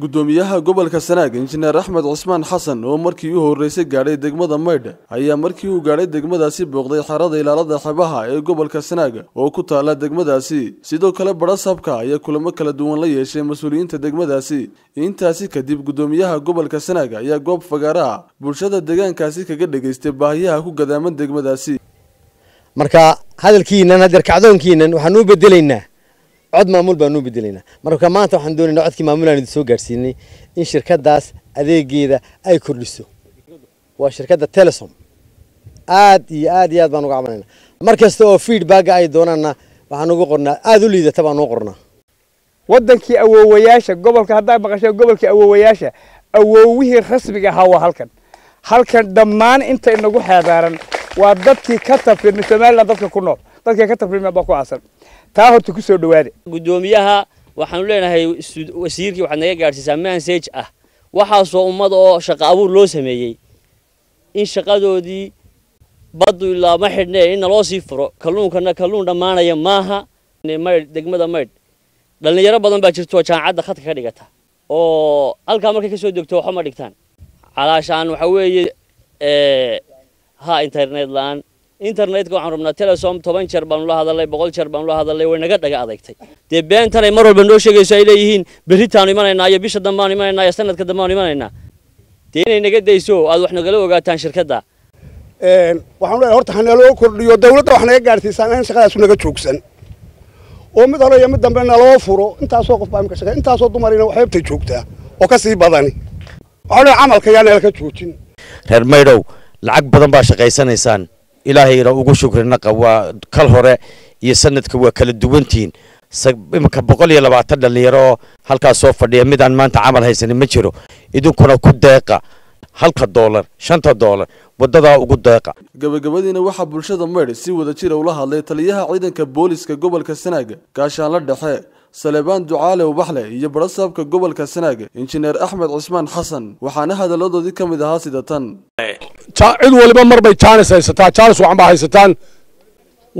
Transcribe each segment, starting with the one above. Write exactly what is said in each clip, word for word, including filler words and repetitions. gudoomiyaha gobolka Sanaag injineer Axmed Cusmaan Xasan oo markii uu horeysay gaaray degmada Maydha ayaa markii uu gaaray degmadaasi booqday xarada ilaalada xabaha ee gobolka Sanaag oo ku taala degmadaasi sidoo kale barasaabka ayaa kulamo kala duwan la yeeshay mas'uuliyiinta degmadaasi intaasi kadib gudoomiyaha gobolka Sanaag ayaa goob fagaara bulshada deegaankaasi kaga dhageystay baahiyaha ku gadaaman degmadaasi marka hadalkiinan hadir kacdoonkiinan waxaan u bedelaynaa cod maamul baan u bedelaynaa marka maanta waxaan doonaynaa codkii maamulaan soo gaarsiinay in shirkadaas adeegeeda ay kordhiso waa shirkada Telesom aad iyo aad iyo aad baan uga cabanaynaa markasta oo feedback ay doonaana waxaan ugu qornaa aad u liidata baan u qornaa wadankii awoowayaasha gobolka hadaa baqashay gobolka awoowayaasha awoowihii rasmiga ahaa waa halkan halkan dhammaan inta inagu xaadaaran waa dadkii ka tafirmay Soomaaliland dadka ku nool dadkii ka tafirmay baa ku aasan taa horta ku soo dhawaade gudoomiyaha waxaan leenahay wasiirkii waxa naga gaarsiisay message ah waxa soo ummad oo shaqo abuur loo sameeyay in shaqadoodii badu ilaa ma xidhnay in loo sii furo kalluunkana kalluun dhamaanaya maaha Maydh degmada Maydh dhalinyaro badan baa jirto jaamacadda khadka ka dhigata oo halka markay ka soo degto waxa ma dhigtaan calaashaan waxa weeye ee ها إنترنت لان إنترنت كو عن ربنا تلا سام طبعاً شربان الله هذا اللي بقول شربان الله هذا اللي ونقد دقة عليك تي تبين ترى مرة بندوش شيء سايلين بريتاني ما لنا يبيش دماني ما لنا يستند كدماني ما لنا تيني نقد ديسو أذو إحنا قالوا قاعد تنشر كذا وحنا هرت حنا لو كل دولة وحنا قاعدين سنين شغال سنة كتشوكسن ومثلا يوم دمنا لو فرو أنت أسوق في أمك شغال أنت أسوق دمارينا وحبت تشوكتها وكسي بدني على عمل كيانا كتشوكين هرميرو lacag badan baa shaqeysanaysaan ilaahay ra ugu shukrina qawa kal hore iyo sanadka waa kala duwantiin imka boqol iyo labaatan dhalinyaro halkaas soo fadhiya mid aan maanta amal haysan ma jiro idinkuna ku deeqa halka dollar shanta dollar wadada ugu deeqa gabagabadiina waxa bulshada Maydh si wada jir ula hadlay taliyaha ciidanka booliska gobolka Sanaag gaashaan la dhaxay Salebaan Ducaale Ubaxle iyo barasaabka gobolka Sanaag injineer Axmed Cusmaan Xasan waxaana hadaladoodii ka mid ahaa sida tan cid waliba marbay chance haysataa chance waxaan baa haysataan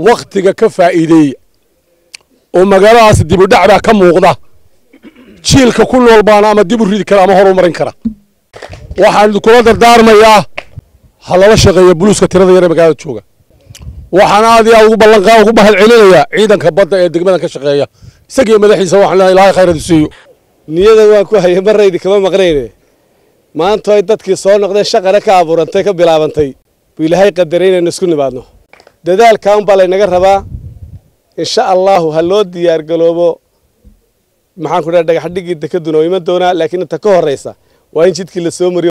waqtiga ka faa'iideeya oo magaaladaas dib u dhac baa ka muuqda jiilka ku nool baan ama dib u rid kara ama horu marin kara waxaan kula dardaarmayaa halala shaqeeya buluuska tirada yar ee magaalada jooga waxaan aad iyo ugu ballan qaad ugu bahal celinayaa ciidanka badda ee degmada ka shaqeeya isagii madaxiisa waxaan ilaahay khayr siiyo niyada waa ku hayay maraydi kama maqnayne maanta ay dadkii soo noqday shaqara ka abuurantay ka bilaabantay buu ilaahay qadarayna isku nibaadno dadaalkaan balay naga rabaa insha Allah ha loo diyaar galoobo maxaan ku dhagax dhigida ka dunow ima doona laakiin inta ka horeysa waa in jidkii la soo mariyo